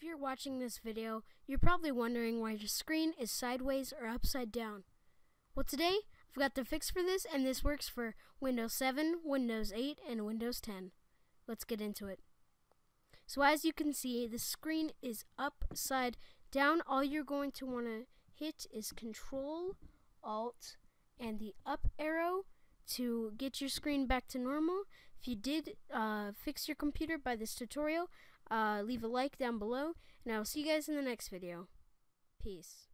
If you're watching this video, you're probably wondering why your screen is sideways or upside down. Well, today, I've got the fix for this, and this works for Windows 7, Windows 8, and Windows 10. Let's get into it. So as you can see, the screen is upside down. All you're going to want to hit is Control, Alt, and the up arrow to get your screen back to normal. If you did fix your computer by this tutorial, leave a like down below, and I will see you guys in the next video. Peace.